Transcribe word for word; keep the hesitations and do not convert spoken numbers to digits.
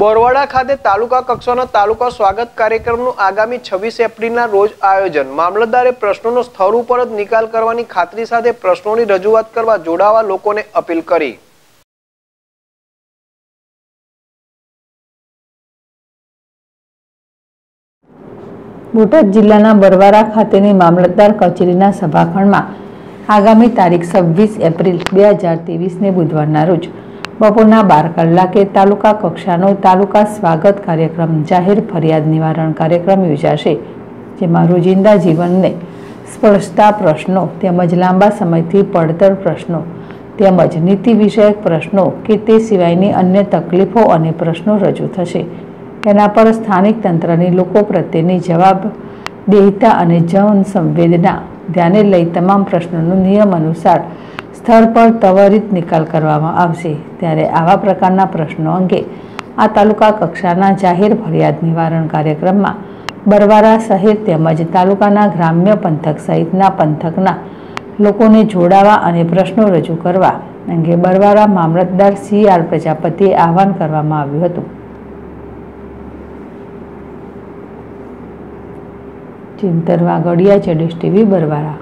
बरवाड़ा खाते तालुका कक्षाना तालुका स्वागत कार्यक्रमनु आगामी छब्बीस एप्रिलना रोज आयोजन। मामलतदारे प्रश्नों स्थल पर ज निकाल करवानी खातरी साथे प्रश्नोनी रजूआत करवा जोड़ावा लोकोने अपील करी। बोटाद जिल्लाना बरवाड़ा खातेनी मामलतदार कचेरीना सभाखंडमां आगामी तारीख छब्बीस एप्रिल दो हज़ार तेवीस ने बुधवारना रोज बपोरना बार कलाके तालुका कक्षानो तालुका स्वागत कार्यक्रम जाहिर फरियाद निवारण कार्यक्रम योजाशे, जेमां रोजिंदा जीवनने स्पर्शता प्रश्नों तेमज लांबा समयथी પડતર प्रश्नों तेमज नीति विषयक प्रश्नों के ते सिवायनी अन्य तकलीफों अने प्रश्नों रजू थशे। एना पर स्थानिक तंत्रनी लोको प्रत्येनी जवाबदेहिता अने जन संवेदना ध्याने लई तमाम प्रश्नों नियम अनुसार स्थल पर त्वरित निकाल करवामां आवशे। त्यारे आवा प्रकारना प्रश्नों अंगे आ तालुका कक्षाना जाहिर फरियाद निवारण कार्यक्रम में बरवाड़ा शहर तेमज तालुकाना ग्राम्य पंथक सहितना पंथकना लोकोने जोड़ावा अने प्रश्नों रजू करवा अंगे बरवाड़ा मामलतदार सी आर प्रजापतिए आह्वान करवामां आव्युं हतुं। चिंतरवा गड़िया चेडिश टीवी बरवाड़ा।